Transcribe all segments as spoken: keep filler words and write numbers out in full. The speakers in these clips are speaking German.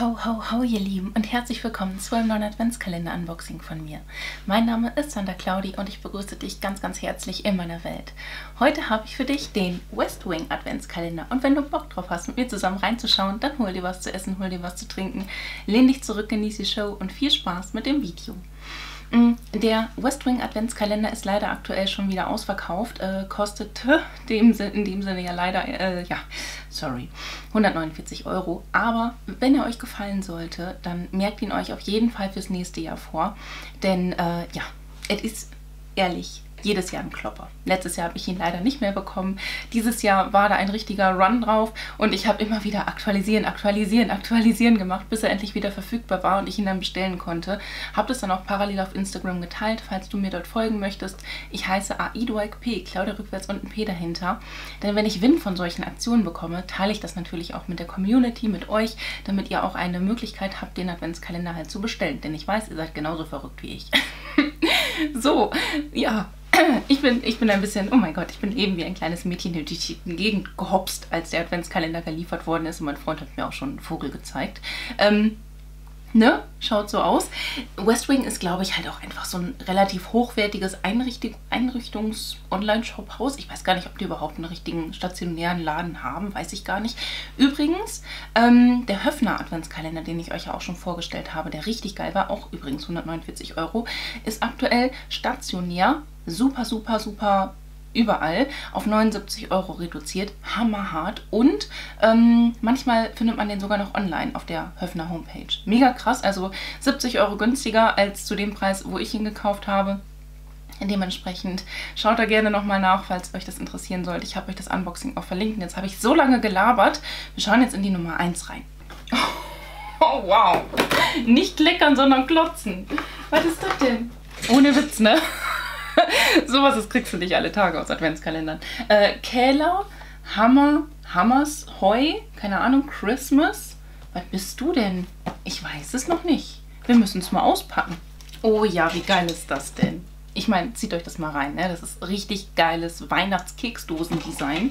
Ho, ho, ho, ihr Lieben und herzlich willkommen zu einem neuen Adventskalender-Unboxing von mir. Mein Name ist Sandra Claudi und ich begrüße dich ganz, ganz herzlich in meiner Welt. Heute habe ich für dich den Westwing Adventskalender und wenn du Bock drauf hast, mit mir zusammen reinzuschauen, dann hol dir was zu essen, hol dir was zu trinken, lehn dich zurück, genieße die Show und viel Spaß mit dem Video. Der Westwing Adventskalender ist leider aktuell schon wieder ausverkauft, äh, kostet dem, in dem Sinne ja leider, äh, ja, sorry, hundertneunundvierzig Euro. Aber wenn er euch gefallen sollte, dann merkt ihn euch auf jeden Fall fürs nächste Jahr vor, denn äh, ja, es ist ehrlich jedes Jahr ein Klopper. Letztes Jahr habe ich ihn leider nicht mehr bekommen, dieses Jahr war da ein richtiger Run drauf und ich habe immer wieder aktualisieren, aktualisieren, aktualisieren gemacht, bis er endlich wieder verfügbar war und ich ihn dann bestellen konnte. Habe das dann auch parallel auf Instagram geteilt, falls du mir dort folgen möchtest. Ich heiße A I D O I K P, Claudia rückwärts und ein P dahinter, denn wenn ich Win von solchen Aktionen bekomme, teile ich das natürlich auch mit der Community, mit euch, damit ihr auch eine Möglichkeit habt, den Adventskalender halt zu bestellen, denn ich weiß, ihr seid genauso verrückt wie ich. So, ja. Ich bin, ich bin ein bisschen, oh mein Gott, ich bin eben wie ein kleines Mädchen durch die Gegend gehopst, als der Adventskalender geliefert worden ist und mein Freund hat mir auch schon einen Vogel gezeigt. Ähm, ne? Schaut so aus. Westwing ist, glaube ich, halt auch einfach so ein relativ hochwertiges Einrichtung, Einrichtungs-Online-Shop-Haus. Ich weiß gar nicht, ob die überhaupt einen richtigen stationären Laden haben, weiß ich gar nicht. Übrigens, ähm, der Höfner Adventskalender, den ich euch ja auch schon vorgestellt habe, der richtig geil war, auch übrigens hundertneunundvierzig Euro, ist aktuell stationär super, super, super überall auf neunundsiebzig Euro reduziert. Hammerhart. Und ähm, manchmal findet man den sogar noch online auf der Höfner Homepage. Mega krass. Also siebzig Euro günstiger als zu dem Preis, wo ich ihn gekauft habe. Dementsprechend schaut da gerne nochmal nach, falls euch das interessieren sollte. Ich habe euch das Unboxing auch verlinkt. Jetzt habe ich so lange gelabert. Wir schauen jetzt in die Nummer eins rein. Oh, oh wow. Nicht klickern, sondern klotzen. Was ist das denn? Ohne Witz, ne? Sowas, das kriegst du nicht alle Tage aus Adventskalendern. Äh, Kähler, Hammer, Hammers, Heu, keine Ahnung, Christmas. Was bist du denn? Ich weiß es noch nicht. Wir müssen es mal auspacken. Oh ja, wie geil ist das denn? Ich meine, zieht euch das mal rein, ne? Das ist richtig geiles Weihnachtskeksdosen-Design.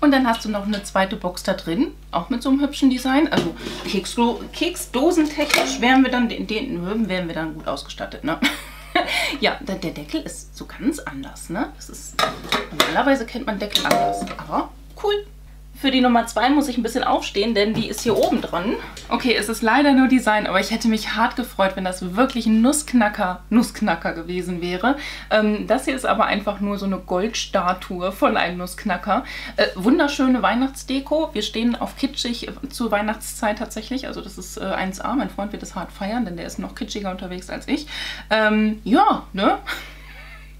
Und dann hast du noch eine zweite Box da drin, auch mit so einem hübschen Design. Also Keksdo- Keksdosentechnisch wären wir dann, den, den, wären wir dann gut ausgestattet, ne? Ja, der, der Deckel ist so ganz anders, ne? Das ist, normalerweise kennt man Deckel anders, aber cool. Für die Nummer zwei muss ich ein bisschen aufstehen, denn die ist hier oben dran. Okay, es ist leider nur Design, aber ich hätte mich hart gefreut, wenn das wirklich ein Nussknacker, Nussknacker gewesen wäre. Ähm, das hier ist aber einfach nur so eine Goldstatue von einem Nussknacker. Äh, wunderschöne Weihnachtsdeko. Wir stehen auf kitschig zur Weihnachtszeit tatsächlich. Also das ist äh, eins A. Mein Freund wird das hart feiern, denn der ist noch kitschiger unterwegs als ich. Ähm, ja, ne?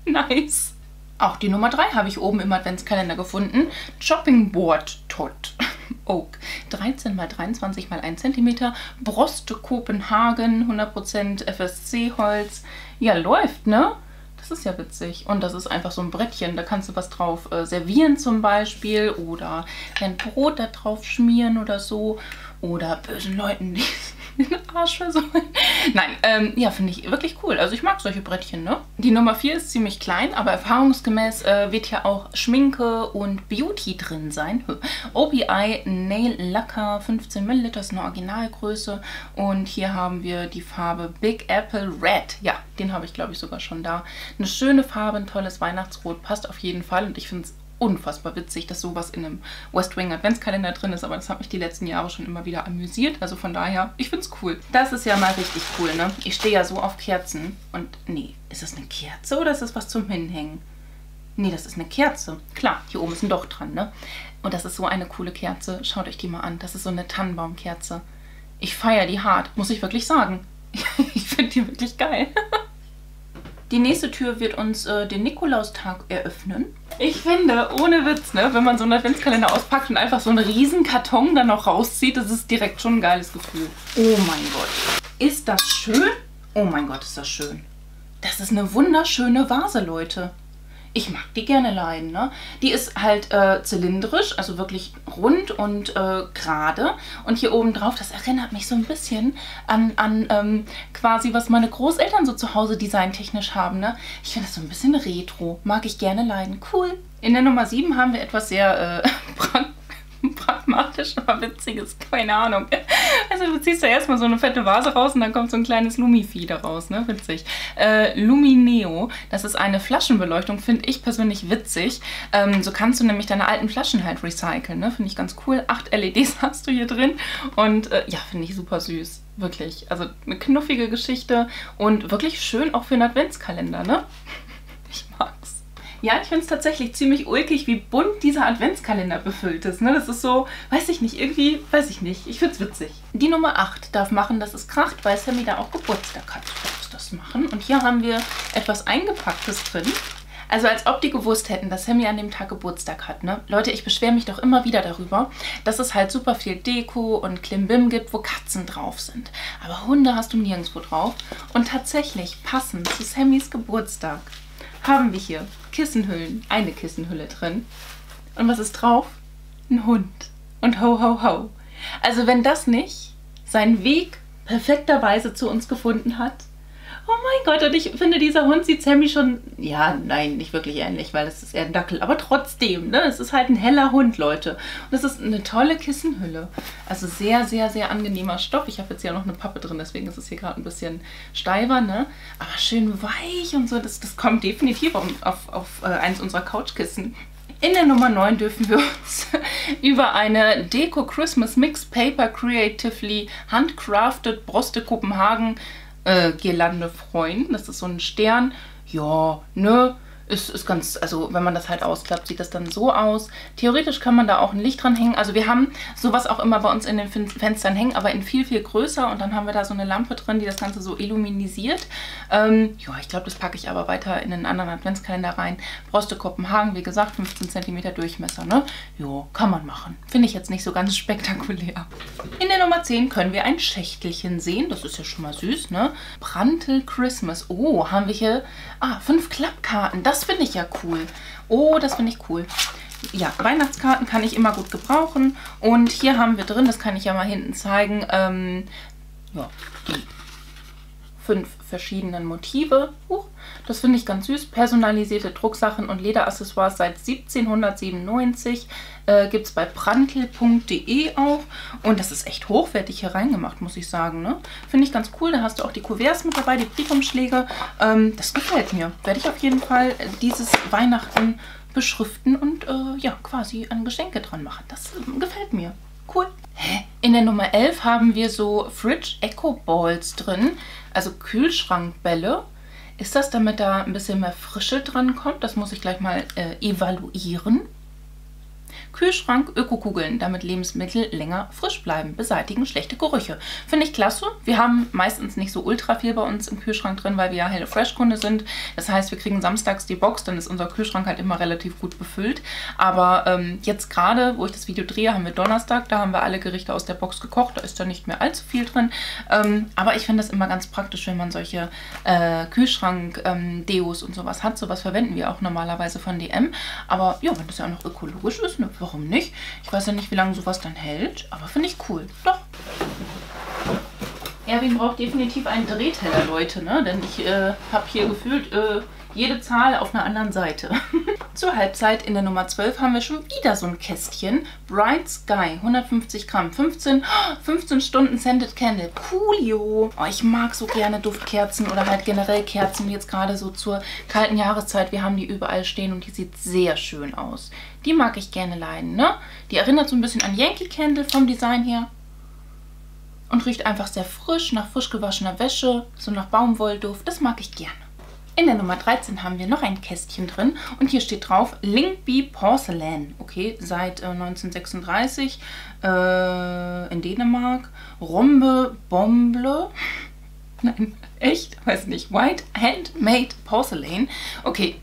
Nice. Auch die Nummer drei habe ich oben im Adventskalender gefunden. Chopping Board Tot Oak. dreizehn mal dreiundzwanzig mal ein Zentimeter. Broste Kopenhagen. hundert Prozent F S C-Holz. Ja, läuft, ne? Das ist ja witzig. Und das ist einfach so ein Brettchen. Da kannst du was drauf äh, servieren zum Beispiel. Oder dein Brot da drauf schmieren oder so. Oder bösen Leuten den Arsch versohlen. Nein, ähm, ja, finde ich wirklich cool. Also ich mag solche Brettchen, ne? Die Nummer vier ist ziemlich klein, aber erfahrungsgemäß äh, wird ja auch Schminke und Beauty drin sein. O P I Nail Lacquer, fünfzehn Milliliter, ist eine Originalgröße. Und hier haben wir die Farbe Big Apple Red. Ja, den habe ich, glaube ich, sogar schon da. Eine schöne Farbe, ein tolles Weihnachtsrot, passt auf jeden Fall. Und ich finde es unfassbar witzig, dass sowas in einem Westwing Adventskalender drin ist, aber das hat mich die letzten Jahre schon immer wieder amüsiert, also von daher, ich find's cool. Das ist ja mal richtig cool, ne? Ich stehe ja so auf Kerzen und, nee, ist das eine Kerze oder ist das was zum Hinhängen? Nee, das ist eine Kerze. Klar, hier oben ist ein Loch dran, ne? Und das ist so eine coole Kerze, schaut euch die mal an, das ist so eine Tannenbaumkerze. Ich feiere die hart, muss ich wirklich sagen. Ich finde die wirklich geil. Die nächste Tür wird uns äh, den Nikolaustag eröffnen. Ich finde, ohne Witz, ne, wenn man so einen Adventskalender auspackt und einfach so einen riesen Karton dann noch rauszieht, das ist direkt schon ein geiles Gefühl. Oh mein Gott. Ist das schön? Oh mein Gott, ist das schön. Das ist eine wunderschöne Vase, Leute. Ich mag die gerne leiden, ne? Die ist halt äh, zylindrisch, also wirklich rund und äh, gerade. Und hier oben drauf, das erinnert mich so ein bisschen an, an ähm, quasi, was meine Großeltern so zu Hause designtechnisch haben, ne? Ich finde das so ein bisschen retro. Mag ich gerne leiden. Cool. In der Nummer sieben haben wir etwas sehr äh, pragmatisch. macht ja schon mal Witziges, keine Ahnung. Also du ziehst ja erstmal so eine fette Vase raus und dann kommt so ein kleines Lumivieh da raus, ne? Witzig. Äh, Lumineo, das ist eine Flaschenbeleuchtung, finde ich persönlich witzig. Ähm, so kannst du nämlich deine alten Flaschen halt recyceln, ne? Finde ich ganz cool. Acht L E Ds hast du hier drin und äh, ja, finde ich super süß. Wirklich, also eine knuffige Geschichte und wirklich schön auch für einen Adventskalender, ne? Ich mag's. Ja, ich finde es tatsächlich ziemlich ulkig, wie bunt dieser Adventskalender befüllt ist. Ne? Das ist so, weiß ich nicht, irgendwie, weiß ich nicht. Ich find's witzig. Die Nummer acht darf machen, dass es kracht, weil Sammy da auch Geburtstag hat. Du darfst das machen. Und hier haben wir etwas Eingepacktes drin. Also als ob die gewusst hätten, dass Sammy an dem Tag Geburtstag hat, ne? Leute, ich beschwere mich doch immer wieder darüber, dass es halt super viel Deko und Klimbim gibt, wo Katzen drauf sind. Aber Hunde hast du nirgendwo drauf. Und tatsächlich, passend zu Sammys Geburtstag, haben wir hier Kissenhüllen, eine Kissenhülle drin. Und was ist drauf? Ein Hund. Und ho, ho, ho. Also wenn das nicht seinen Weg perfekterweise zu uns gefunden hat, oh mein Gott, und ich finde, dieser Hund sieht Sammy schon, ja, nein, nicht wirklich ähnlich, weil es ist eher ein Dackel, aber trotzdem, ne, es ist halt ein heller Hund, Leute. Und es ist eine tolle Kissenhülle, also sehr, sehr, sehr angenehmer Stoff. Ich habe jetzt ja noch eine Pappe drin, deswegen ist es hier gerade ein bisschen steifer, ne, aber schön weich und so, das, das kommt definitiv auf, auf, auf eins unserer Couchkissen. In der Nummer neun dürfen wir uns über eine Deko Christmas Mix Paper Creatively Handcrafted Broste Kopenhagen Äh, Girlande freuen. Das ist so ein Stern. Ja, ne? Ist, ist ganz, also wenn man das halt ausklappt, sieht das dann so aus. Theoretisch kann man da auch ein Licht dran hängen. Also wir haben sowas auch immer bei uns in den Fen Fenstern hängen, aber in viel, viel größer. Und dann haben wir da so eine Lampe drin, die das Ganze so illuminisiert. Ähm, ja, ich glaube, das packe ich aber weiter in einen anderen Adventskalender rein. Broste Kopenhagen, wie gesagt, fünfzehn Zentimeter Durchmesser, ne? Ja, kann man machen. Finde ich jetzt nicht so ganz spektakulär. In der Nummer zehn können wir ein Schächtelchen sehen. Das ist ja schon mal süß, ne? Brantel Christmas. Oh, haben wir hier, ah, fünf Klappkarten. Das Das finde ich ja cool. Oh, das finde ich cool. Ja, Weihnachtskarten kann ich immer gut gebrauchen. Und hier haben wir drin, das kann ich ja mal hinten zeigen, ähm, ja, die fünf verschiedenen Motive. Uh, das finde ich ganz süß. Personalisierte Drucksachen und Lederaccessoires seit siebzehnhundertsiebenundneunzig. Äh, gibt es bei brantel punkt de auf. Und das ist echt hochwertig hier reingemacht, muss ich sagen. Ne? Finde ich ganz cool. Da hast du auch die Kuverts mit dabei, die Briefumschläge. Ähm, das gefällt mir. Werde ich auf jeden Fall dieses Weihnachten beschriften und äh, ja, quasi an Geschenke dran machen. Das äh, gefällt mir. Cool. Hä? In der Nummer elf haben wir so Fridge Echo Balls drin. Also Kühlschrankbälle. Ist das, damit da ein bisschen mehr Frische dran kommt? Das muss ich gleich mal äh, evaluieren. Kühlschrank Ökokugeln, damit Lebensmittel länger frisch bleiben, beseitigen schlechte Gerüche. Finde ich klasse. Wir haben meistens nicht so ultra viel bei uns im Kühlschrank drin, weil wir ja HelloFresh-Kunde sind. Das heißt, wir kriegen samstags die Box, dann ist unser Kühlschrank halt immer relativ gut befüllt. Aber ähm, jetzt gerade, wo ich das Video drehe, haben wir Donnerstag, da haben wir alle Gerichte aus der Box gekocht, da ist da nicht mehr allzu viel drin. Ähm, aber ich finde das immer ganz praktisch, wenn man solche äh, Kühlschrank-Deos ähm, und sowas hat. Sowas verwenden wir auch normalerweise von D M. Aber ja, wenn das ja auch noch ökologisch ist, ne? Warum nicht? Ich weiß ja nicht, wie lange sowas dann hält, aber finde ich cool. Doch. Erwin braucht definitiv einen Drehteller, Leute, ne? Denn ich äh, habe hier gefühlt äh, jede Zahl auf einer anderen Seite. Zur Halbzeit in der Nummer zwölf haben wir schon wieder so ein Kästchen. Bright Sky, hundertfünfzig Gramm, fünfzehn, fünfzehn Stunden Scented Candle. Coolio! Oh, ich mag so gerne Duftkerzen oder halt generell Kerzen, jetzt gerade so zur kalten Jahreszeit. Wir haben die überall stehen und die sieht sehr schön aus. Die mag ich gerne leiden, ne? Die erinnert so ein bisschen an Yankee Candle vom Design her. Und riecht einfach sehr frisch, nach frisch gewaschener Wäsche, so nach Baumwollduft. Das mag ich gerne. In der Nummer dreizehn haben wir noch ein Kästchen drin und hier steht drauf Lingby Porcelain. Okay, seit äh, neunzehnhundertsechsunddreißig äh, in Dänemark. Rombe Bomble. Nein, echt? Weiß nicht. White Handmade Porcelain. Okay,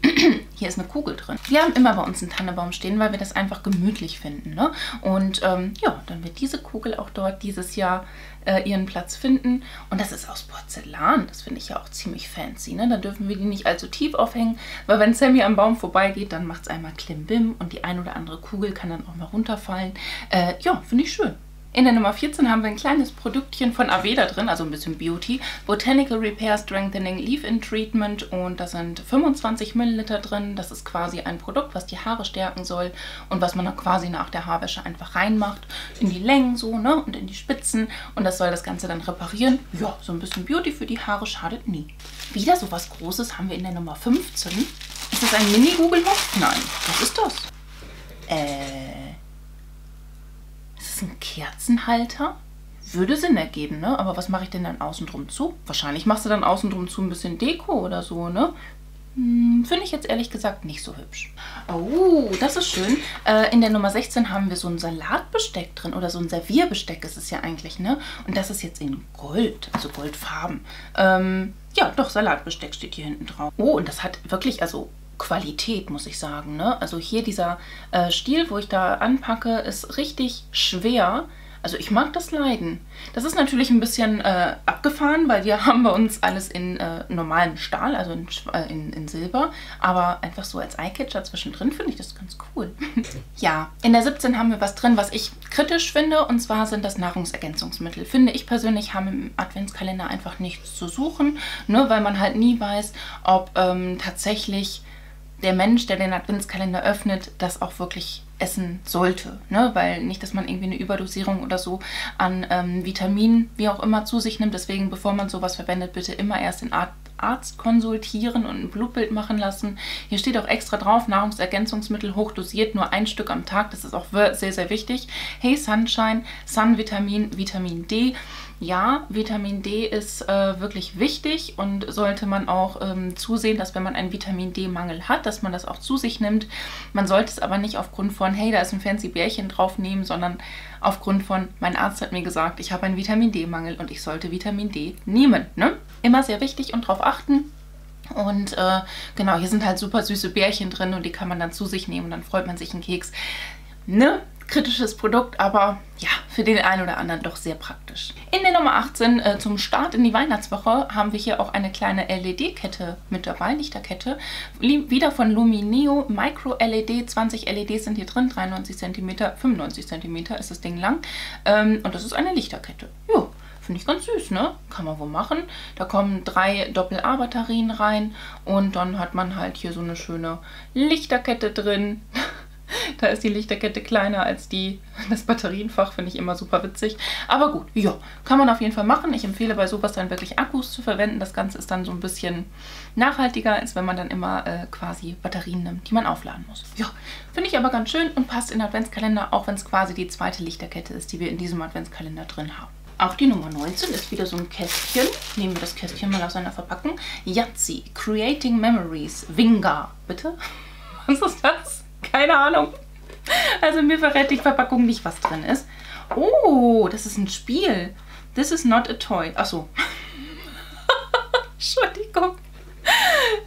hier ist eine Kugel drin. Wir haben immer bei uns einen Tannebaum stehen, weil wir das einfach gemütlich finden, ne? Und ähm, ja, dann wird diese Kugel auch dort dieses Jahr äh, ihren Platz finden. Und das ist aus Porzellan. Das finde ich ja auch ziemlich fancy, ne? Da dürfen wir die nicht allzu tief aufhängen, weil wenn Sammy am Baum vorbeigeht, dann macht es einmal Klimbim und die ein oder andere Kugel kann dann auch mal runterfallen. Äh, ja, finde ich schön. In der Nummer vierzehn haben wir ein kleines Produktchen von Aveda drin, also ein bisschen Beauty. Botanical Repair Strengthening Leave-In Treatment, und da sind fünfundzwanzig Milliliter drin. Das ist quasi ein Produkt, was die Haare stärken soll und was man dann quasi nach der Haarwäsche einfach reinmacht. In die Längen so, ne, und in die Spitzen, und das soll das Ganze dann reparieren. Ja, so ein bisschen Beauty für die Haare schadet nie. Wieder so was Großes haben wir in der Nummer fünfzehn. Ist das ein Mini-Google-Hof? Nein. Was ist das? Äh... ein Kerzenhalter? Würde Sinn ergeben, ne? Aber was mache ich denn dann außen drum zu? Wahrscheinlich machst du dann außen drum zu ein bisschen Deko oder so, ne? Hm, finde ich jetzt ehrlich gesagt nicht so hübsch. Oh, das ist schön. Äh, in der Nummer sechzehn haben wir so ein Salatbesteck drin, oder so ein Servierbesteck ist es ja eigentlich, ne? Und das ist jetzt in Gold, also Goldfarben. Ähm, ja, doch, Salatbesteck steht hier hinten drauf. Oh, und das hat wirklich, also... Qualität, muss ich sagen, ne? Also hier dieser äh, Stiel, wo ich da anpacke, ist richtig schwer. Also ich mag das leiden. Das ist natürlich ein bisschen äh, abgefahren, weil wir haben bei uns alles in äh, normalem Stahl, also in, äh, in, in Silber. Aber einfach so als Eyecatcher zwischendrin finde ich das ganz cool. Ja, in der siebzehn haben wir was drin, was ich kritisch finde. Und zwar sind das Nahrungsergänzungsmittel. Finde ich persönlich, haben im Adventskalender einfach nichts zu suchen. Nur weil man halt nie weiß, ob ähm, tatsächlich... der Mensch, der den Adventskalender öffnet, das auch wirklich essen sollte, ne? Weil nicht, dass man irgendwie eine Überdosierung oder so an ähm, Vitaminen, wie auch immer, zu sich nimmt. Deswegen, bevor man sowas verwendet, bitte immer erst den Arzt, Arzt konsultieren und ein Blutbild machen lassen. Hier steht auch extra drauf, Nahrungsergänzungsmittel hochdosiert, nur ein Stück am Tag. Das ist auch sehr, sehr wichtig. Hey Sunshine, Sun-Vitamin, Vitamin D. Ja, Vitamin D ist äh, wirklich wichtig, und sollte man auch ähm, zusehen, dass wenn man einen Vitamin D-Mangel hat, dass man das auch zu sich nimmt. Man sollte es aber nicht aufgrund von, hey, da ist ein fancy Bärchen drauf nehmen, sondern aufgrund von, mein Arzt hat mir gesagt, ich habe einen Vitamin D-Mangel und ich sollte Vitamin D nehmen. Ne? Immer sehr wichtig und drauf achten. Und äh, genau, hier sind halt super süße Bärchen drin, und die kann man dann zu sich nehmen, und dann freut man sich einen Keks. Ne? Kritisches Produkt, aber ja, für den einen oder anderen doch sehr praktisch. In der Nummer achtzehn, äh, zum Start in die Weihnachtswoche, haben wir hier auch eine kleine L E D-Kette mit dabei, Lichterkette. Wieder von Lumineo, Micro-L E D, zwanzig L E Ds sind hier drin, dreiundneunzig Zentimeter, fünfundneunzig Zentimeter ist das Ding lang. Ähm, und das ist eine Lichterkette. Jo, finde ich ganz süß, ne? Kann man wohl machen. Da kommen drei Doppel-A-Batterien rein, und dann hat man halt hier so eine schöne Lichterkette drin. Da ist die Lichterkette kleiner als die, das Batterienfach, finde ich immer super witzig. Aber gut, ja, kann man auf jeden Fall machen. Ich empfehle bei sowas dann wirklich Akkus zu verwenden. Das Ganze ist dann so ein bisschen nachhaltiger, als wenn man dann immer äh, quasi Batterien nimmt, die man aufladen muss. Ja, finde ich aber ganz schön und passt in den Adventskalender, auch wenn es quasi die zweite Lichterkette ist, die wir in diesem Adventskalender drin haben. Auch die Nummer neunzehn ist wieder so ein Kästchen. Nehmen wir das Kästchen mal aus seiner Verpackung. Yahtzee, Creating Memories, Winga. Bitte? Was ist das? Keine Ahnung. Also mir verrät die Verpackung nicht, was drin ist. Oh, das ist ein Spiel. This is not a toy. Achso. Entschuldigung.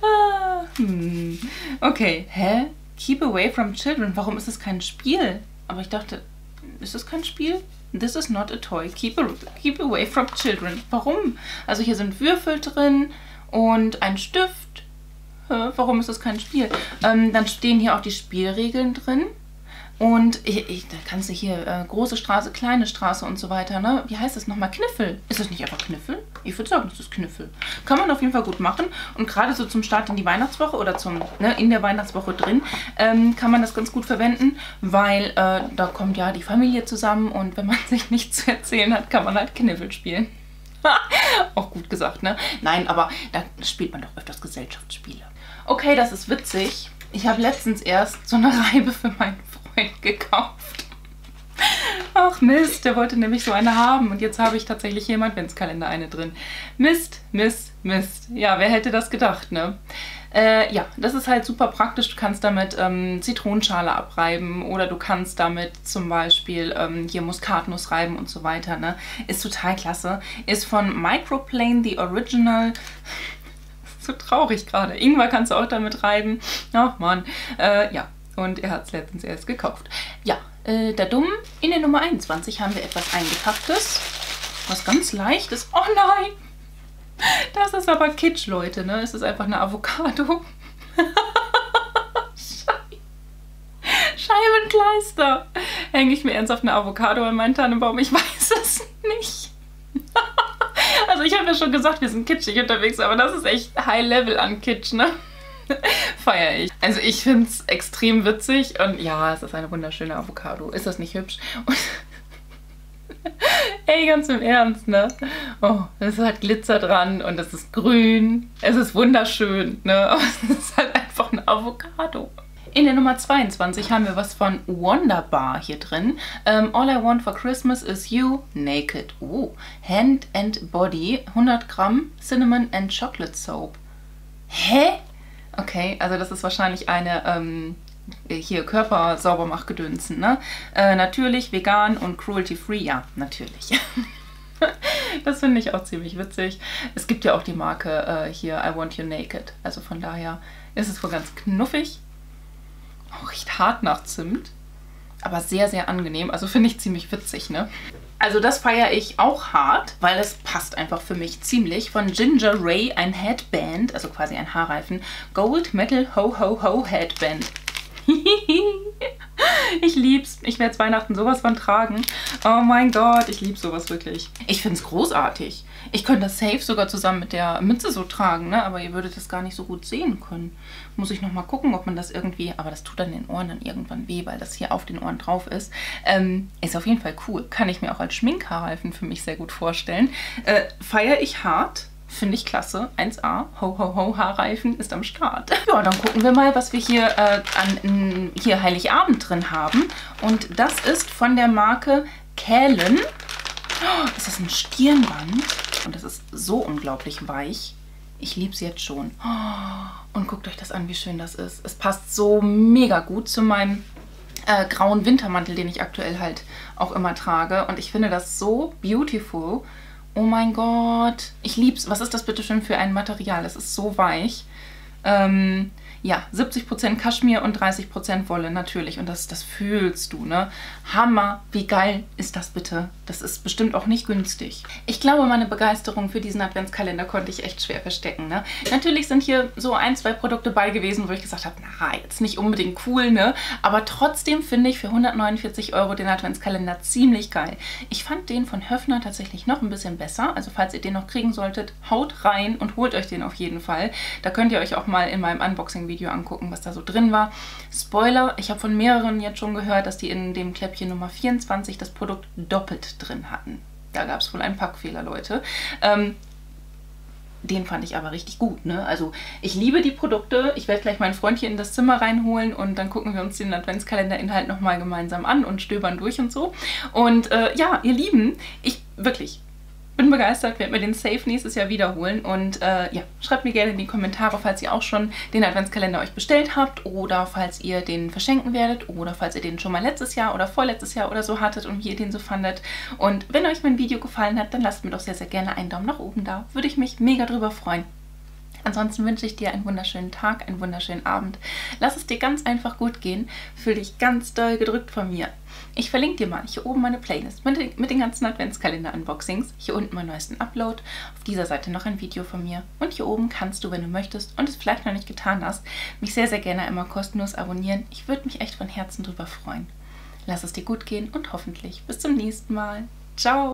Ah, hm. Okay. Hä? Keep away from children. Warum ist es kein Spiel? Aber ich dachte, ist es kein Spiel? This is not a toy. Keep, a, keep away from children. Warum? Also hier sind Würfel drin und ein Stift. Warum ist das kein Spiel? Ähm, dann stehen hier auch die Spielregeln drin. Und ich, ich, da kannst du hier äh, große Straße, kleine Straße und so weiter, ne? Wie heißt das nochmal? Kniffel. Ist das nicht einfach Kniffel? Ich würde sagen, das ist Kniffel. Kann man auf jeden Fall gut machen. Und gerade so zum Start in die Weihnachtswoche oder zum, ne, in der Weihnachtswoche drin, ähm, kann man das ganz gut verwenden, weil äh, da kommt ja die Familie zusammen, und wenn man sich nichts zu erzählen hat, kann man halt Kniffel spielen. Auch gut gesagt, ne? Nein, aber da spielt man doch öfters Gesellschaftsspiele. Okay, das ist witzig. Ich habe letztens erst so eine Reibe für meinen Freund gekauft. Ach Mist, der wollte nämlich so eine haben, und jetzt habe ich tatsächlich hier im Adventskalender eine drin. Mist, Mist, Mist. Ja, wer hätte das gedacht, ne? Äh, ja, das ist halt super praktisch. Du kannst damit ähm, Zitronenschale abreiben, oder du kannst damit zum Beispiel ähm, hier Muskatnuss reiben und so weiter, ne? Ist total klasse. Ist von Microplane, The Original. So traurig gerade. Ingwer kannst du auch damit reiben. Ach Mann. Äh, ja, und er hat es letztens erst gekauft. Ja, äh, da dumm. In der Nummer einundzwanzig haben wir etwas Eingepacktes. Was ganz Leichtes. Oh nein! Das ist aber Kitsch, Leute, ne? Es ist einfach eine Avocado. Scheibenkleister. Hänge ich mir ernsthaft eine Avocado in meinen Tannenbaum? Ich weiß es nicht. Also ich habe ja schon gesagt, wir sind kitschig unterwegs, aber das ist echt High Level an Kitsch, ne? Feier ich. Also ich finde es extrem witzig und ja, es ist eine wunderschöne Avocado. Ist das nicht hübsch? Und ey, ganz im Ernst, ne? Oh, es hat Glitzer dran und es ist grün. Es ist wunderschön, ne? Aber es ist halt einfach eine Avocado. In der Nummer zweiundzwanzig haben wir was von Wonderbar hier drin. Um, All I want for Christmas is you naked. Oh, Hand and Body, hundert Gramm Cinnamon and Chocolate Soap. Hä? Okay, also das ist wahrscheinlich eine ähm, hier Körper-Saubermach-Gedönsen, ne? Äh, natürlich, vegan und cruelty-free, ja, natürlich. Das finde ich auch ziemlich witzig. Es gibt ja auch die Marke äh, hier I want you naked. Also von daher ist es wohl ganz knuffig. Auch recht hart nach Zimt, aber sehr, sehr angenehm. Also finde ich ziemlich witzig, ne? Also das feiere ich auch hart, weil es passt einfach für mich ziemlich. Von Ginger Ray ein Headband, also quasi ein Haarreifen. Gold Metal Ho Ho Ho Headband. Ich lieb's. Ich werde Weihnachten sowas von tragen. Oh mein Gott, ich liebe sowas wirklich. Ich finde es großartig. Ich könnte das safe sogar zusammen mit der Mütze so tragen, ne? Aber ihr würdet das gar nicht so gut sehen können. Muss ich nochmal gucken, ob man das irgendwie... Aber das tut dann den Ohren dann irgendwann weh, weil das hier auf den Ohren drauf ist. Ähm, ist auf jeden Fall cool. Kann ich mir auch als Schminkhaarreifen für mich sehr gut vorstellen. Äh, feiere ich hart. Finde ich klasse. eins A. Ho, ho, ho, Haarreifen ist am Start. Ja, dann gucken wir mal, was wir hier äh, an hier Heiligabend drin haben. Und das ist von der Marke Kählen. Oh, ist das ein Stirnband? Und das ist so unglaublich weich. Ich liebe es jetzt schon. Oh, und guckt euch das an, wie schön das ist. Es passt so mega gut zu meinem äh, grauen Wintermantel, den ich aktuell halt auch immer trage. Und ich finde das so beautiful. Oh mein Gott, ich lieb's. Was ist das bitte schön für ein Material? Es ist so weich. Ähm, ja, siebzig Prozent Kaschmir und dreißig Prozent Wolle, natürlich. Und das, das fühlst du, ne? Hammer, wie geil ist das bitte? Das ist bestimmt auch nicht günstig. Ich glaube, meine Begeisterung für diesen Adventskalender konnte ich echt schwer verstecken, ne? Natürlich sind hier so ein, zwei Produkte bei gewesen, wo ich gesagt habe, na, jetzt nicht unbedingt cool, ne? Aber trotzdem finde ich für hundertneunundvierzig Euro den Adventskalender ziemlich geil. Ich fand den von Höfner tatsächlich noch ein bisschen besser. Also falls ihr den noch kriegen solltet, haut rein und holt euch den auf jeden Fall. Da könnt ihr euch auch mal in meinem Unboxing-Video angucken, was da so drin war. Spoiler, ich habe von mehreren jetzt schon gehört, dass die in dem Kläppchen Nummer vierundzwanzig das Produkt doppelt drin hatten. Da gab es wohl einen Packfehler, Leute. Ähm, den fand ich aber richtig gut, ne? Also ich liebe die Produkte. Ich werde gleich meinen Freund hier in das Zimmer reinholen und dann gucken wir uns den Adventskalenderinhalt nochmal gemeinsam an und stöbern durch und so. Und äh, ja, ihr Lieben, ich wirklich... bin begeistert, werde mir den Safe nächstes Jahr wiederholen und äh, ja, schreibt mir gerne in die Kommentare, falls ihr auch schon den Adventskalender euch bestellt habt oder falls ihr den verschenken werdet oder falls ihr den schon mal letztes Jahr oder vorletztes Jahr oder so hattet und wie ihr den so fandet. Und wenn euch mein Video gefallen hat, dann lasst mir doch sehr, sehr gerne einen Daumen nach oben da. Würde ich mich mega drüber freuen. Ansonsten wünsche ich dir einen wunderschönen Tag, einen wunderschönen Abend. Lass es dir ganz einfach gut gehen. Fühl dich ganz doll gedrückt von mir. Ich verlinke dir mal hier oben meine Playlist mit den ganzen Adventskalender-Unboxings, hier unten meinen neuesten Upload, auf dieser Seite noch ein Video von mir und hier oben kannst du, wenn du möchtest und es vielleicht noch nicht getan hast, mich sehr, sehr gerne immer kostenlos abonnieren. Ich würde mich echt von Herzen drüber freuen. Lass es dir gut gehen und hoffentlich bis zum nächsten Mal. Ciao!